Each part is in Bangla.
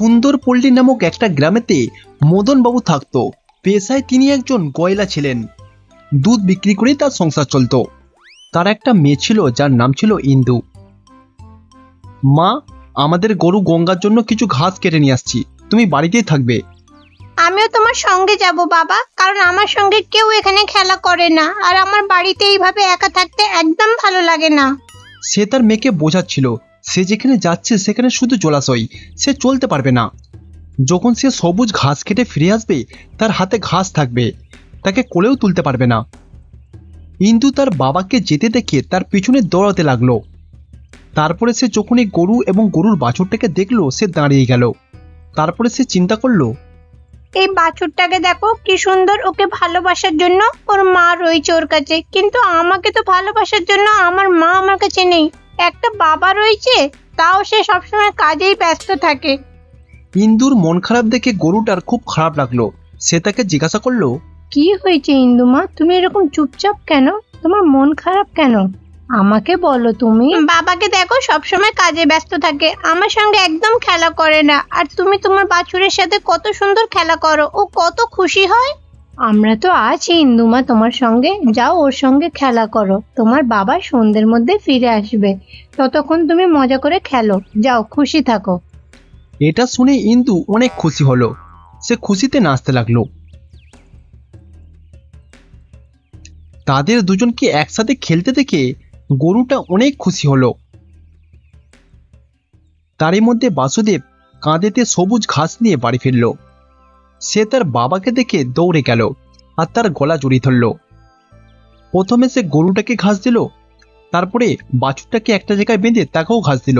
सुंदरपल्ली नामक एक ग्रामेते मदन बाबू थाकतो। पेशाय तिनि एकजन गोयला छिलेन। दूध बिक्री करे तार संसार चलतो। तार एकटा मेये छिलो जार नाम छिलो इंदु। मा आमादेर गरु गंगार जन्य किछु घास केटे निये आसछि, तुमि बाड़ितेई थाकबे। आमिও তোমার সঙ্গে যাব বাবা, কারণ আমার সঙ্গে কেউ এখানে খেলা করে না আর আমার বাড়িতে এইভাবে একা থাকতে একদম ভালো লাগে না। সে তার মেয়েকে বোঝাচ্ছিল সে যেখানে যাচ্ছে সেখানে শুধু জলাশয়, সে চলতে পারবে না। যখন সে সবুজ ঘাস কেটে ফিরে আসবে তার হাতে ঘাস থাকবে, তাকে কোলেও তুলতে পারবে না। ইন্দু তার বাবাকে যেতে দেখে তার পিছনে দৌড়াতে লাগলো। তারপরে সে যখন এই গরু এবং গরুর বাছুরটাকে দেখলো সে দাঁড়িয়ে গেল। তারপরে সে চিন্তা করলো এই বাছুরটাকে দেখো কি সুন্দর, ওকে ভালোবাসার জন্য ওর মা রয়েছে ওর কাছে, কিন্তু আমাকে তো ভালোবাসার জন্য আমার মা আমার কাছে নেই। একটা বাবা রয়েছে তাও সে সবসময় কাজেই ব্যস্ত থাকে। ইন্দুর মন খারাপ দেখে গরুটার খুব খারাপ লাগলো। সে তাকে জিজ্ঞাসা করলো কি হয়েছে ইন্দু মা, তুমি এরকম চুপচাপ কেন, তোমার মন খারাপ কেন, আমাকে বলো। তুমি বাবাকে দেখো সবসময় কাজে ব্যস্ত থাকে, আমার সঙ্গে একদম খেলা করে না, আর তুমি তোমার বাছুরের সাথে কত সুন্দর খেলা করো, ও কত খুশি হয়। আমরা তো আছি ইন্দুমা তোমার সঙ্গে, যাও ওর সঙ্গে খেলা করো, তোমার বাবা সন্ধ্যের মধ্যে ফিরে আসবে, ততক্ষণ তুমি মজা করে খেলো, যাও খুশি থাকো। এটা শুনে ইন্দু অনেক খুশি হলো, সে খুশিতে নাচতে লাগলো। তাদের দুজনকে একসাথে খেলতে দেখে গরুটা অনেক খুশি হলো। তারই মধ্যে বাসুদেব কাঁধেতে সবুজ ঘাস নিয়ে বাড়ি ফিরল। সে তার বাবাকে দেখে দৌড়ে গেল আর তার গলা জড়িয়ে ধরল। প্রথমে সে গরুটাকে ঘাস দিল, তারপরে বাছুরটাকে একটা জায়গায় বেঁধে তাকেও ঘাস দিল।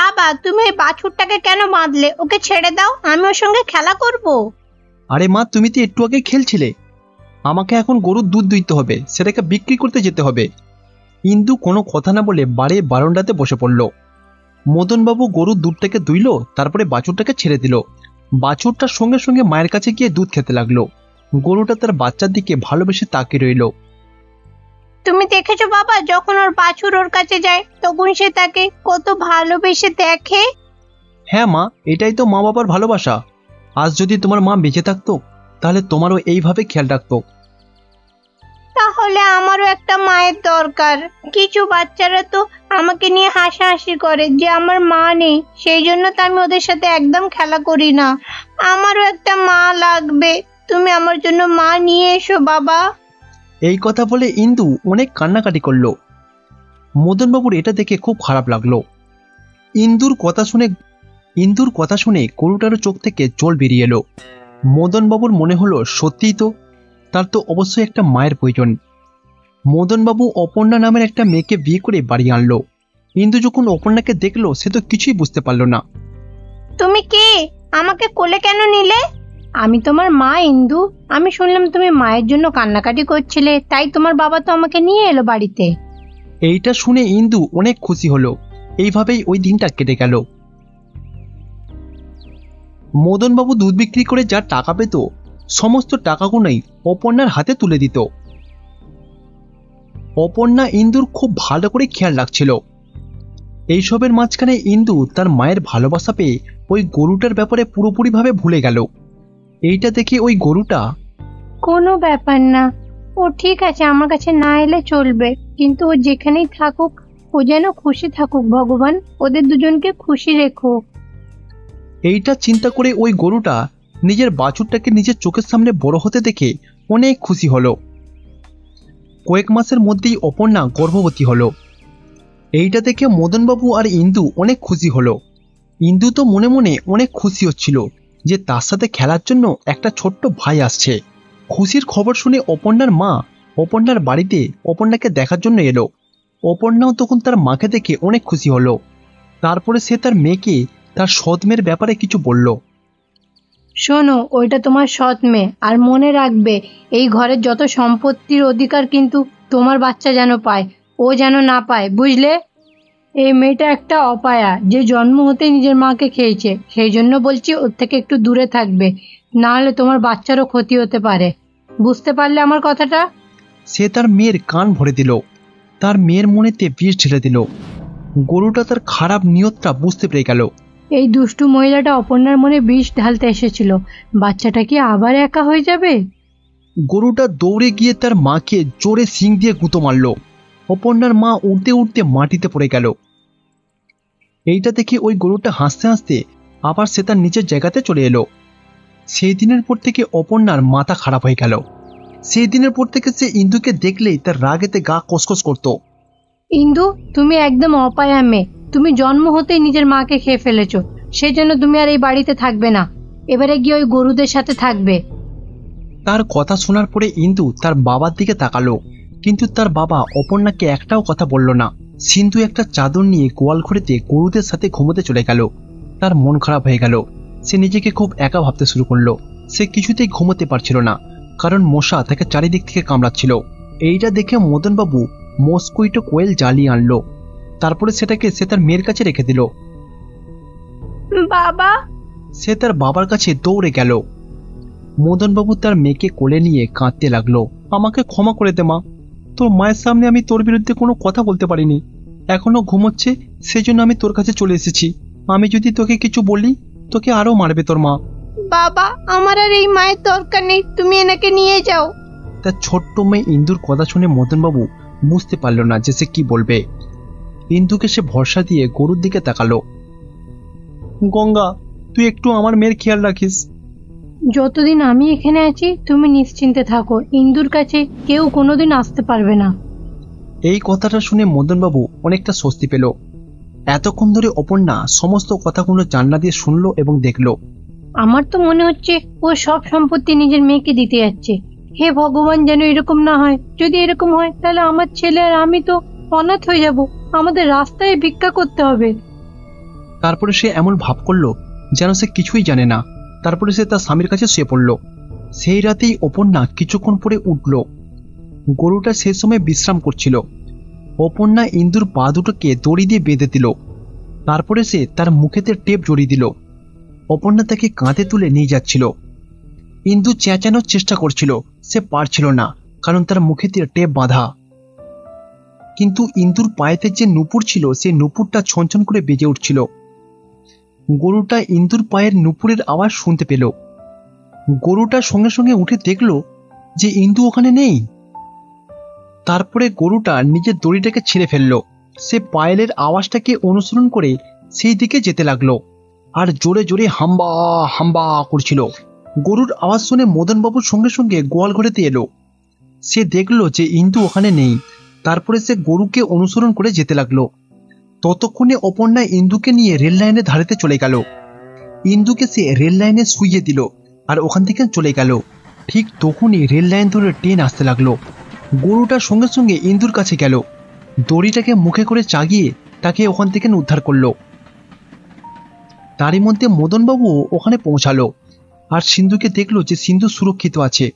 বাবা তুমি এই বাছুরটাকে কেন বাঁধলে, ওকে ছেড়ে দাও, আমি ওর সঙ্গে খেলা করব। আরে মা তুমি তো একটু আগে খেলছিলে, আমাকে এখন গরুর দুধ দিতে হবে, সেটাকে বিক্রি করতে যেতে হবে। ইন্দু কোনো কথা না বলে বাড়ি বারান্দাতে বসে পড়ল। মদনবাবু গরুর দুধটাকে দুইল, তারপরে বাছুরটাকে ছেড়ে দিল। বাছুরটার সঙ্গে সঙ্গে মায়ের কাছে গিয়ে দুধ খেতে লাগলো। গরুটা তার বাচ্চার দিকে ভালোবেসে তাকিয়ে রইল। তুমি দেখেছো বাবা, যখন ওর বাছুর ওর কাছে যায় তখন সে তাকে কত ভালোবেসে দেখে। হ্যাঁ মা, এটাই তো মা বাবার ভালোবাসা। আজ যদি তোমার মা বেঁচে থাকতো তাহলে তোমারও এইভাবে খেয়াল রাখতো। তাহলে আমারও একটা মায়ের দরকার। কিছু বাচ্চারা তো আমাকে নিয়ে হাসাহাসি করে যে আমার মা নেই, সেই জন্য তো আমি ওদের সাথে একদম খেলা করি না। আমারও একটা মা লাগবে, তুমি আমার জন্য মা নিয়ে এসো বাবা। এই কথা বলে ইন্দু অনেক কান্নাকাটি করলো। মদনবাবুর এটা দেখে খুব খারাপ লাগলো। ইন্দুর কথা শুনে গরুটার চোখ থেকে জল বেরিয়ে এলো। মদনবাবুর মনে হলো সত্যিই তো তার তো অবশ্যই একটা মায়ের প্রয়োজন। মদনবাবু অপর্ণা নামের একটা মেয়েকে বিয়ে করে বাড়ি আনলো। ইন্দু যখন অপর্ণাকে দেখলো সে তো কিছুই বুঝতে পারলো না। তুমি কে, আমাকে কোলে কেন নিলে? আমি তোমার মা ইন্দু, আমি শুনলাম তুমি মায়ের জন্য কান্নাকাটি করছিলে, তাই তোমার বাবা তো আমাকে নিয়ে এলো বাড়িতে। এইটা শুনে ইন্দু অনেক খুশি হলো। এইভাবেই ওই দিনটা কেটে গেল। মদনবাবু দুধ বিক্রি করে যা টাকা পেত সমস্ত টাকাগুলোই অপর্ণার হাতে তুলে দিত। অপর্ণা ইন্দুর খুব ভালো করে খেয়াল রাখছিল। এইসবের মাঝখানে ইন্দু তার মায়ের ভালোবাসা পেয়ে ওই গরুটার ব্যাপারে পুরোপুরিভাবে ভুলে গেল। এইটা দেখে ওই গরুটা কোনো ব্যাপার না, ও ঠিক আছে, আমার কাছে না এলে চলবে, কিন্তু ও যেখানেই থাকুক ও যেন খুশি থাকুক, ভগবান ওদের দুজনকে খুশি রেখো। এইটা চিন্তা করে ওই গরুটা নিজের বাছুরটাকে নিজের চোখের সামনে বড় হতে দেখে অনেক খুশি হলো। কয়েক মাসের মধ্যেই অপর্ণা গর্ভবতী হলো। এইটা দেখে মদনবাবু আর ইন্দু অনেক খুশি হলো। ইন্দু তো মনে মনে অনেক খুশি হচ্ছিল যে তার সাথে খেলার জন্য একটা ছোট্ট ভাই আসছে। খুশির খবর শুনে অপর্ণার মা অপর্ণার বাড়িতে অপর্ণাকে দেখার জন্য এলো। অপর্ণাও তখন তার মাকে দেখে অনেক খুশি হলো। তারপরে সে তার মেয়েকে তার সৎমের ব্যাপারে কিছু বলল। শোনো, ওইটা তোমার সৎ মেয়ে, আর মনে রাখবে এই ঘরের যত সম্পত্তির অধিকার কিন্তু তোমার বাচ্চা যেন পায়, ও যেন না পায়, বুঝলে? এই মেয়েটা একটা অপায়া, যে জন্ম হতে নিজের মাকে খেয়েছে, সেই জন্য বলছি ওর থেকে একটু দূরে থাকবে, না হলে তোমার বাচ্চারও ক্ষতি হতে পারে, বুঝতে পারলে আমার কথাটা? সে তার মেয়ের কান ভরে দিল, তার মেয়ের মনেতে বিষ ঢেলে দিল। গরুটা তার খারাপ নিয়তটা বুঝতে পেরে গেল। এই দুষ্টু মহিলাটা অপর্ণার মনে বিষ ঢালতে এসেছিল। বাচ্চাটা কি আবার একা হয়ে যাবে? গরুটা দৌড়ে গিয়ে তার মাকে জোরে শিং দিয়ে গুঁতো মারল। অপর্ণার মা উড়তে উড়তে মাটিতে পড়ে গেল। এইটা দেখে ওই গরুটা হাসতে হাসতে আবার সে তার নিজের জায়গাতে চলে এলো। সেই দিনের পর থেকে অপর্ণার মাথা খারাপ হয়ে গেল। সেই দিনের পর থেকে সে ইন্দুকে দেখলেই তার রাগেতে গা কসকস করত। ইন্দু, তুমি একদম অপায়া মেয়ে। তুমি জন্ম হতেই নিজের মাকে খেয়ে ফেলেছো। সেই জন্য তুমি আর এই বাড়িতে থাকবে না, এবারে গিয়ে ওই গরুদের সাথে থাকবে। তার কথা শোনার পরে ইন্দু তার বাবার দিকে তাকালো, কিন্তু তার বাবা অপর্ণাকে একটাও কথা বলল না। সিন্ধু একটা চাদর নিয়ে গোয়াল ঘরেতে গরুদের সাথে ঘুমোতে চলে গেল। তার মন খারাপ হয়ে গেল। সে নিজেকে খুব একা ভাবতে শুরু করলো। সে কিছুতেই ঘুমোতে পারছিল না, কারণ মশা তাকে চারিদিক থেকে কামড়াচ্ছিল। এইটা দেখে মদনবাবু মস্কুইটো কোয়েল জ্বালিয়ে আনলো। তারপরে সেটাকে সে তার মেয়ের কাছে রেখে দিল। বাবা! সে তার বাবার কাছে দৌড়ে গেল। মদনবাবু তার মেয়েকে কোলে নিয়ে কাঁদতে লাগলো। আমাকে ক্ষমা করে দে মা, তোর মায়ের সামনে আমি তোর বিরুদ্ধে কোনো কথা বলতে পারিনি। এখনো ঘুমোচ্ছে, সেজন্য আমি তোর কাছে চলে এসেছি। আমি যদি তোকে কিছু বলি, তোকে আরো মারবে তোর মা। বাবা, আমার আর এই মায়ের দরকার নেই, তুমি এনাকে নিয়ে যাও। তার ছোট্ট মেয়ে ইন্দুর কথা শুনে মদনবাবু বুঝতে পারল না যে সে কি বলবে। ইন্দুকে সে ভরসা দিয়ে গরুর দিকে তাকালো। গঙ্গা, তুই একটু আমার মেয়ের খেয়াল রাখিস। যতদিন আমি এখানে আছি তুমি নিশ্চিন্তে থাকো, ইন্দুর কাছে কেউ কোনোদিন আসতে পারবে না। এই কথাটা শুনে মদনবাবু অনেকটা স্বস্তি পেল। এতক্ষণ ধরে অপর্ণা সমস্ত কথাগুলো জানলা দিয়ে শুনলো এবং দেখলো। আমার তো মনে হচ্ছে ও সব সম্পত্তি নিজের মেয়েকে দিতে যাচ্ছে। হে ভগবান, যেন এরকম না হয়। যদি এরকম হয় তাহলে আমার ছেলে আর আমি তো অনাথ হয়ে যাব। আমাদের রাস্তায় ভিক্ষা করতে হবে। তারপরে সে এমন ভাব করলো যেন সে কিছুই জানে না। তারপরে সে তার স্বামীর কাছে শুয়ে পড়ল। সেই রাতেই অপর্ণা কিছুক্ষণ পরে উঠল। গরুটা সেই সময় বিশ্রাম করছিল। অপর্ণা ইন্দুর পা দুটোকে দড়ি দিয়ে বেঁধে দিল। তারপরে সে তার মুখেতে টেপ জড়িয়ে দিল। অপর্ণা তাকে কাঁধে তুলে নিয়ে যাচ্ছিল। ইন্দু চেঁচানোর চেষ্টা করছিল, সে পারছিল না, কারণ তার মুখেতে টেপ বাঁধা। কিন্তু ইন্দুর পায়েতে যে নুপুর ছিল, সে নুপুরটা ছনছন করে বেজে উঠছিল। গরুটা ইন্দুর পায়ের নুপুরের আওয়াজ শুনতে পেল। গরুটা সঙ্গে সঙ্গে উঠে দেখল যে ইন্দু ওখানে নেই। তারপরে গরুটা নিজের দড়িটাকে ছিঁড়ে ফেলল। সে পায়েলের আওয়াজটাকে অনুসরণ করে সেই দিকে যেতে লাগলো আর জোরে জোরে হাম্বা হাম্বা করছিল। গরুর আওয়াজ শুনে মদনবাবুর সঙ্গে সঙ্গে গোয়াল ঘরেতে এলো। সে দেখল যে ইন্দু ওখানে নেই। তারপরে সে গরুকে অনুসরণ করে যেতে লাগলো। ততক্ষণে অপর্ণা ইন্দুকে নিয়ে রেল লাইনের ধারেতে চলে গেল। ইন্দুকে সে রেল লাইনে শুইয়ে দিল আর ওখান থেকে চলে গেল। ঠিক তখনই রেল লাইন ধরে ট্রেন আসতে লাগলো। গরুটা সঙ্গে সঙ্গে ইন্দুর কাছে গেল, দড়িটাকে মুখে করে চাগিয়ে তাকে ওখান থেকে উদ্ধার করলো। তারই মধ্যে মদনবাবু ওখানে পৌঁছালো আর সিন্ধুকে দেখলো যে সিন্ধু সুরক্ষিত আছে।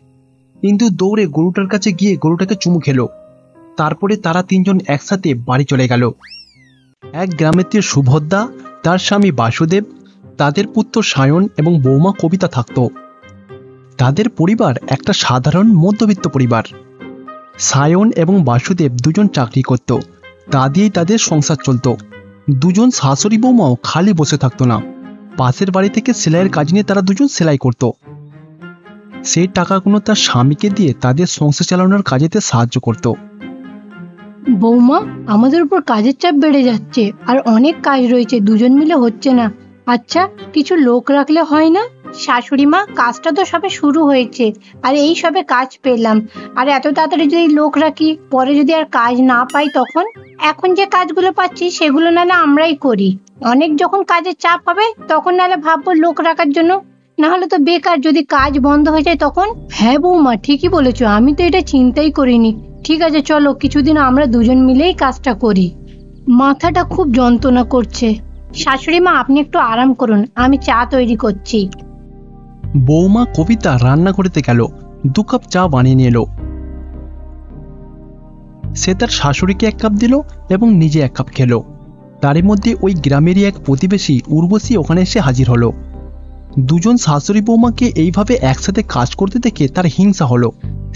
ইন্দু দৌড়ে গরুটার কাছে গিয়ে গরুটাকে চুমু খেলো। তারপরে তারা তিনজন একসাথে বাড়ি চলে গেল। এক গ্রামেতে সুভদ্রা, তার স্বামী বাসুদেব, তাদের পুত্র সায়ন এবং বৌমা কবিতা থাকত। তাদের পরিবার একটা সাধারণ মধ্যবিত্ত পরিবার। সায়ন এবং বাসুদেব দুজন চাকরি করত, তা দিয়েই তাদের সংসার চলত। দুজন শাশুড়ি বৌমাও খালি বসে থাকতো না। পাশের বাড়ি থেকে সেলাইয়ের কাজ নিয়ে তারা দুজন সেলাই করত। সেই টাকাগুলো তার স্বামীকে দিয়ে তাদের সংসার চালানোর কাজেতে সাহায্য করত। বৌমা, আমাদের উপর কাজের চাপ বেড়ে যাচ্ছে আর অনেক কাজ রয়েছে, দুজন মিলে হচ্ছে না। আচ্ছা, কিছু লোক রাখলে হয় না? শাশুড়ি মা, কাজটা তো সবে শুরু হয়েছে আর এই সবে কাজ পেলাম। আর এত তাড়াতাড়ি যদি লোক রাখি, পরে যদি আর কাজ না পাই তখন? এখন যে কাজগুলো পাচ্ছি সেগুলো নাহলে আমরাই করি। অনেক যখন কাজের চাপ হবে তখন নাহলে ভাববো লোক রাখার জন্য, নাহলে তো বেকার। যদি কাজ বন্ধ হয়ে যায় তখন? হ্যাঁ বৌমা, ঠিকই বলেছো, আমি তো এটা চিন্তাই করিনি। ঠিক আছে, চলো কিছুদিন আমরা দুজন মিলেই কাজটা করি। মাথাটা খুব যন্ত্রণা করছে। শাশুড়ি মা, আপনি একটু আরাম করুন, আমি চা তৈরি করছি। বৌমা কবিতা রান্না করতে গেল, দু কাপ চা বানিয়ে নিয়ে এলো। সে তার শাশুড়িকে এক কাপ দিল এবং নিজে এক কাপ খেলো। তারই মধ্যে ওই গ্রামেরই এক প্রতিবেশী উর্বশী ওখানে এসে হাজির হলো। দুজন শাশুড়ি বৌমাকে এইভাবে একসাথে কাজ করতে দেখে তার হিংসা হলো।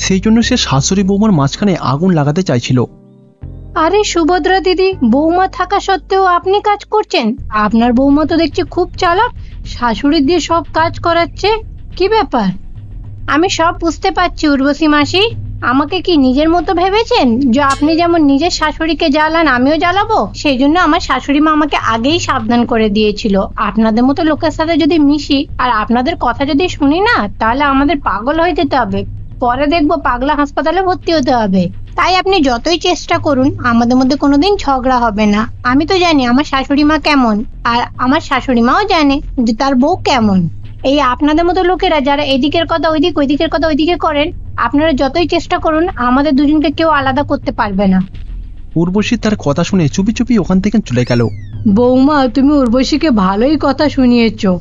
সেই জন্য সে শাশুড়ি বৌমার মাঝখানে আগুন লাগাতে চাইছিল। अरे सुभद्रा दीदी बौमा थाका सत्त्वेও আপনি কাজ করছেন। আপনার বৌমা তো দেখছি খুব চালাক, শাশুড়ি দিয়ে সব কাজ করাচ্ছে, কি ব্যাপার? আমি সব বুঝতে পারছি উর্বশী মাসি, আমাকে কি নিজের মতো ভেবেছেন? যে আপনি যেমন নিজের শাশুড়িকে জ্বালান আমিও জ্বালাবো? সেই জন্য আমার শাশুড়ি মা আমাকে আগেই সাবধান করে দিয়েছিল, আপনাদের মতো লোকের সাথে যদি মিশি আর আপনাদের কথা যদি শুনি না তাহলে আমাদের পাগল হয়ে যেতে হবে, পরে দেখবো পাগলা হাসপাতালে ভর্তি হতে হবে। তাই আপনি যতই চেষ্টা করুন আমাদের মধ্যে কোনোদিন ঝগড়া হবে না। আমি তো জানি আমার শাশুড়ি মা কেমন, আর আমার শাশুড়ি মাও জানে যে তার বউ কেমন। এই আপনাদের মতো লোকেরা যারা এদিকের কথা ওইদিক ওইদিকের কথা ওইদিকে করেন, আপনারা যতই চেষ্টা করুন আমাদের দুজনকে কেউ আলাদা করতে পারবে না। উর্বশী তার কথা শুনে চুপি চুপি ওখান থেকে চলে গেল। বৌমা, তুমি উর্বশীকে ভালোই কথা শুনিয়েছো,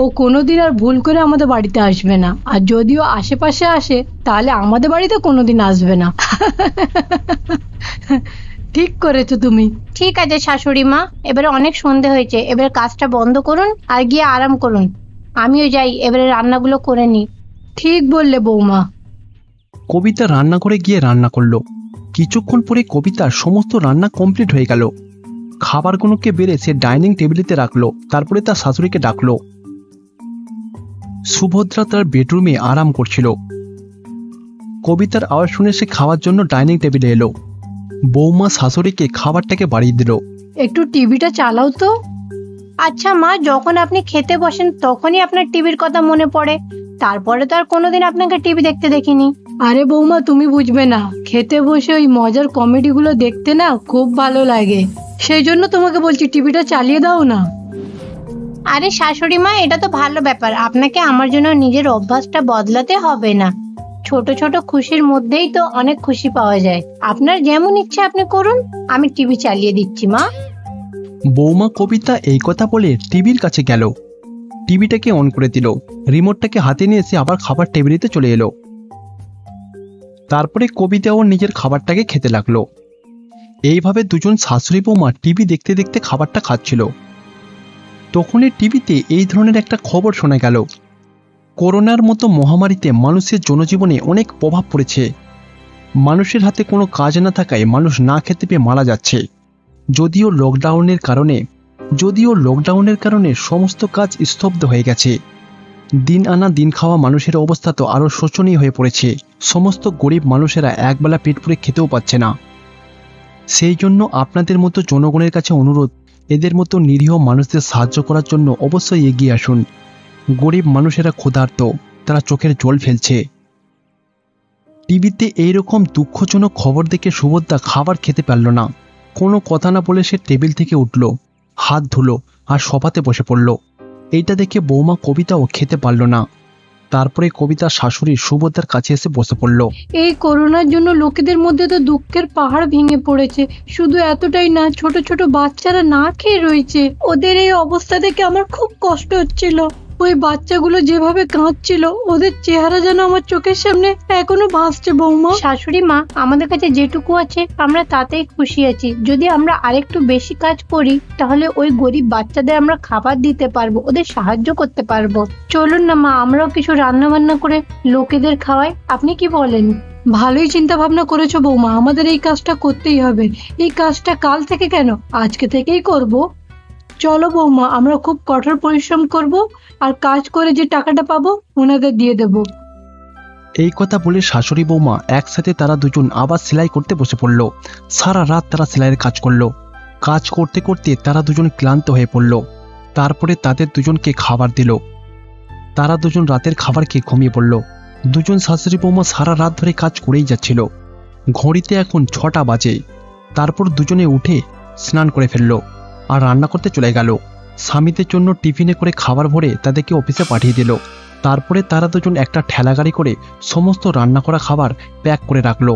ও কোনোদিন আর ভুল করে আমাদের বাড়িতে আসবে না, আর যদিও আশেপাশে আসে তাহলে আমাদের বাড়িতে কোনোদিন আসবে না। ঠিক করেছো তুমি। ঠিক আছে শাশুড়ি মা, এবারে অনেক সন্ধে হয়েছে, এবারে কাজটা বন্ধ করুন আর গিয়ে আরাম করুন, আমিও যাই এবারে রান্নাগুলো করে নি। ঠিক বললে বৌমা। কবিতা রান্নাঘরে গিয়ে রান্না করলো। কিছুক্ষণ পরে কবিতার সমস্ত রান্না কমপ্লিট হয়ে গেল। খাবারগুলোকে বেড়ে সে ডাইনিং টেবিলেতে রাখলো, তারপরে তার শাশুড়িকে ডাকলো। সুভদ্রা তার বেডরুমে আরাম করছিল। কবিতার আওয়াজ শুনে সে খাওয়ার জন্য ডাইনিং টেবিলে এলো। বৌমা শাশুড়িকে খাবারটাকে বাড়িয়ে দিল। একটু টিভিটা চালাও তো। আচ্ছা মা, যখন আপনি খেতে বসেন তখনই আপনার টিভির কথা মনে পড়ে, তারপরে তো আর কোনোদিন আপনাকে টিভি দেখতে দেখিনি। আরে বৌমা, তুমি বুঝবে না, খেতে বসে ওই মজার কমেডিগুলো দেখতে না খুব ভালো লাগে, সেই জন্য তোমাকে বলছি টিভিটা চালিয়ে দাও না। আরে শাশুড়ি মা, এটা তো ভালো ব্যাপার, আপনাকে আমার জন্য নিজের অভ্যাসটা বদলাতে হবে না, ছোট ছোট খুশির মধ্যেই তো অনেক খুশি পাওয়া যায়, আপনার যেমন ইচ্ছে আপনি করুন, আমি টিভি চালিয়ে দিচ্ছি মা। বৌমা কবিতা এই কথা বলে টিভির কাছে গেল, টিভিটাকে অন করে দিল, রিমোটটাকে হাতে নিয়ে এসে আবার খাবার টেবিলেতে চলে এলো। তারপরে কবিতাও নিজের খাবারটাকে খেতে লাগলো। এইভাবে দুজন শাশুড়ি বৌমা টিভি দেখতে দেখতে খাবারটা খাচ্ছিল। তখনই টিভিতে এই ধরনের একটা খবর শোনা গেল, করোনার মতো মহামারীতে মানুষের জনজীবনে অনেক প্রভাব পড়েছে, মানুষের হাতে কোনো কাজ না থাকায় মানুষ না খেতে পেয়ে মারা যাচ্ছে। যদিও লকডাউনের কারণে সমস্ত কাজ স্তব্ধ হয়ে গেছে, দিন আনা দিন খাওয়া মানুষের অবস্থা তো আরও শোচনীয় হয়ে পড়েছে, সমস্ত গরিব মানুষেরা একবেলা পেট পুরে খেতেও পাচ্ছে না। সেই জন্য আপনাদের মতো জনগণের কাছে অনুরোধ, এদের মতো নিরীহ মানুষদের সাহায্য করার জন্য অবশ্যই এগিয়ে আসুন, গরিব মানুষেরা ক্ষুধার্ত, তারা চোখের জল ফেলছে। টিভিতে এইরকম দুঃখজনক খবর দেখে সুভদ্রা খাবার খেতে পারল না, কোনো কথা না বলে সে টেবিল থেকে উঠল, হাত ধুলো আর সোফাতে বসে পড়ল। এইটা দেখে বৌমা কবিতাও খেতে পারল না। তারপরে কবিতার শাশুড়ি সুভদ্রার কাছে এসে বসে পড়ল। এই করোনার জন্য লোকেদের মধ্যে তো দুঃখের পাহাড় ভেঙে পড়েছে, শুধু এতটাই না, ছোট ছোট বাচ্চারা না খেয়ে রয়েছে, ওদের এই অবস্থা দেখে আমার খুব কষ্ট হচ্ছিল। ওই বাচ্চাগুলো যেভাবে কাঁদছিল, ওদের চেহারা যেন আমার চোখের সামনে এখনো ভাসছে। বৌমা, শাশুড়ি মা, আমাদের কাছে যেটুকু আছে আমরা তাতেই খুশি আছি, যদি আমরা আরেকটু বেশি কাজ করি তাহলে ওই গরিব বাচ্চাদের আমরা খাবার দিতে পারবো, ওদের সাহায্য করতে পারবো। চলুন না মা, আমরাও কিছু রান্না বান্না করে লোকেদের খাওয়াই, আপনি কি বলেন? ভালোই চিন্তা ভাবনা করেছো বৌমা, আমাদের এই কাজটা করতেই হবে, এই কাজটা কাল থেকে কেন আজকে থেকেই করবো। চলো বৌমা, আমরা খুব কঠোর পরিশ্রম করব আর কাজ করে যে টাকাটা পাবো ওনাদের দিয়ে দেব। এই কথা বলে শাশুড়ি বৌমা একসাথে তারা দুজন আবার সেলাই করতে বসে পড়ল। সারা রাত তারা সেলাইয়ের কাজ করল, কাজ করতে করতে তারা দুজন ক্লান্ত হয়ে পড়ল। তারপরে তাদের দুজনকে খাবার দিল, তারা দুজন রাতের খাবার খেয়ে ঘুমিয়ে পড়ল। দুজন শাশুড়ি বৌমা সারা রাত ধরে কাজ করেই যাচ্ছিল, ঘড়িতে এখন 6টা বাজে। তারপর দুজনে উঠে স্নান করে ফেলল আর রান্না করতে চলে গেল। স্বামীদের জন্য টিফিনে করে খাবার ভরে তাদেরকে অফিসে পাঠিয়ে দিল। তারপরে তারা দুজন একটা ঠেলা গাড়ি করে সমস্ত রান্না করা খাবার প্যাক করে রাখলো।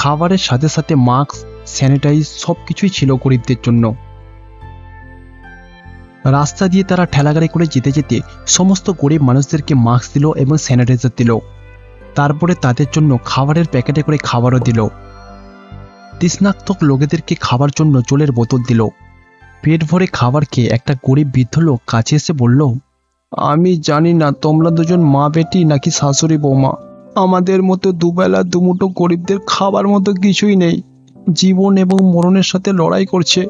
খাবারের সাথে সাথে মাস্ক, স্যানিটাইজ সব কিছুই ছিল গরিবদের জন্য। রাস্তা দিয়ে তারা ঠেলা গাড়ি করে যেতে যেতে সমস্ত গরিব মানুষদেরকে মাস্ক দিল এবং স্যানিটাইজার দিল। তারপরে তাদের জন্য খাবারের প্যাকেটে করে খাবারও দিল। তৃষ্ণার্ত লোকেদেরকে খাবার জন্য জলের বোতল দিল। পেট ভরে খাবার খেয়ে একটা গরিব বৃদ্ধ লোক কাছে এসে বলল, আমি জানি না তোমরা দুজন মা বেটি নাকি শাশুড়ি বৌমা, আমাদের মতো দুবেলা দুমুঠো গরিবদের খাবার মতো কিছুই নেই, জীবন এবং মরণের সাথে লড়াই করছে।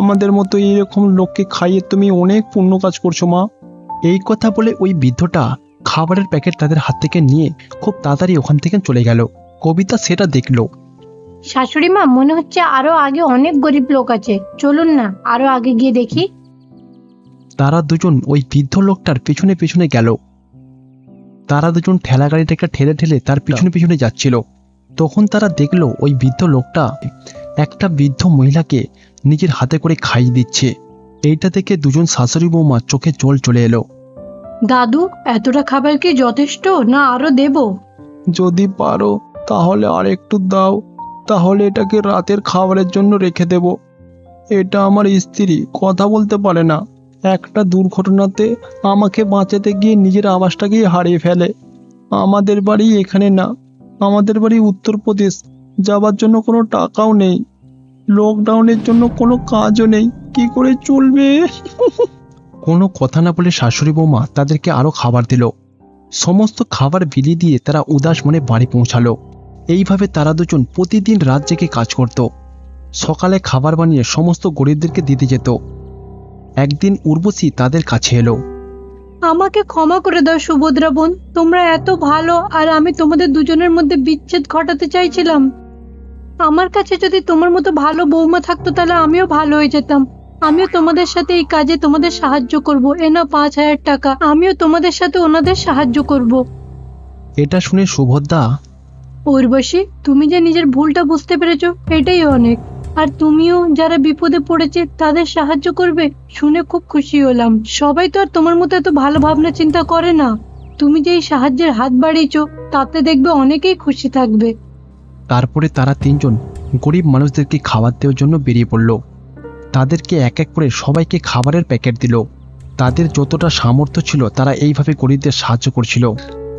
আমাদের মতো এইরকম লোককে খাইয়ে তুমি অনেক পুণ্য কাজ করছো মা। এই কথা বলে ওই বৃদ্ধটা খাবারের প্যাকেট তাদের হাত থেকে নিয়ে খুব তাড়াতাড়ি ওখান থেকে চলে গেল। কবিতা সেটা দেখলো। শাশুড়ি মা, মনে হচ্ছে আরো আগে অনেক গরিব লোক আছে, চলুন না আরো আগে গিয়ে দেখি। তারা দুজন ওই বৃদ্ধ লোকটার পেছনে পেছনে গেল। তারা দুজন ঠেলা গাড়িটাকে ঠেলে ঠেলে তার পিছনে পিছনে যাচ্ছিল। তখন তারা দেখলো ওই বৃদ্ধ লোকটা একটা বৃদ্ধ মহিলাকে নিজের হাতে করে খাইয়ে দিচ্ছে। এইটা থেকে দুজন শাশুড়ি বৌমা চোখে জল চলে এলো। দাদু, এতটা খাবার কি যথেষ্ট, না আরো দেব? যদি পারো তাহলে আর একটু দাও, তাহলে এটাকে রাতের খাবারের জন্য রেখে দেব। এটা আমার স্ত্রী, কথা বলতে পারে না, একটা দুর্ঘটনাতে আমাকে বাঁচাতে গিয়ে নিজের আবাসটাকেই হারিয়ে ফেলে। আমাদের বাড়ি এখানে না, আমাদের বাড়ি উত্তরপ্রদেশ, যাবার জন্য কোনো টাকাও নেই, লকডাউনের জন্য কোনো কাজও নেই, কি করে চলবে? কোনো কথা না বলে শাশুড়ি বৌমা তাদেরকে আরও খাবার দিল। সমস্ত খাবার বিলিয়ে দিয়ে তারা উদাস মনে বাড়ি পৌঁছালো। এইভাবে তারা দুজন প্রতিদিন রাত জেগে কাজ করত। সকালে খাবার বানিয়ে সমস্ত গরিবদেরকে দিতে যেত। একদিন উর্বশী তাদের কাছে এলো। আমাকে ক্ষমা করে দাও সুভদ্রা বোন, তোমরা এত ভালো আর আমি তোমাদের দুজনের মধ্যে বিচ্ছেদ ঘটাতে চাইছিলাম। আমার কাছে যদি তোমার মতো ভালো বৌমা থাকতো তাহলে আমিও ভালো হয়ে যেতাম। আমিও তোমাদের সাথে এই কাজে তোমাদের সাহায্য করব। এ নাও 5000 টাকা, আমিও তোমাদের সাথে ওনাদের সাহায্য করব। এটা শুনে সুভদ্রা, উর্বশী, তুমি যে নিজের ভুলটা বুঝতে পেরেছো এটাই অনেক, আর তুমিও যারা বিপদে পড়েছে তাদের সাহায্য করবে, শুনে খুব খুশি হলাম। সবাই তো আর তোমার মতো এত ভালো ভাবনা চিন্তা করে না। তুমি যে এই সাহায্যের হাত বাড়িয়েছো তাতে দেখবে অনেকেই খুশি থাকবে। তারপরে তারা তিনজন গরিব মানুষদেরকে খাবার দেওয়ার জন্য বেরিয়ে পড়লো। তাদেরকে এক এক করে সবাইকে খাবারের প্যাকেট দিল। তাদের যতটা সামর্থ্য ছিল তারা এইভাবে গরিবদের সাহায্য করছিল।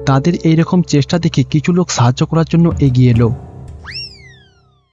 তাদের এইরকম চেষ্টা দেখে কিছু লোক সাহায্য করার জন্য এগিয়ে এলো।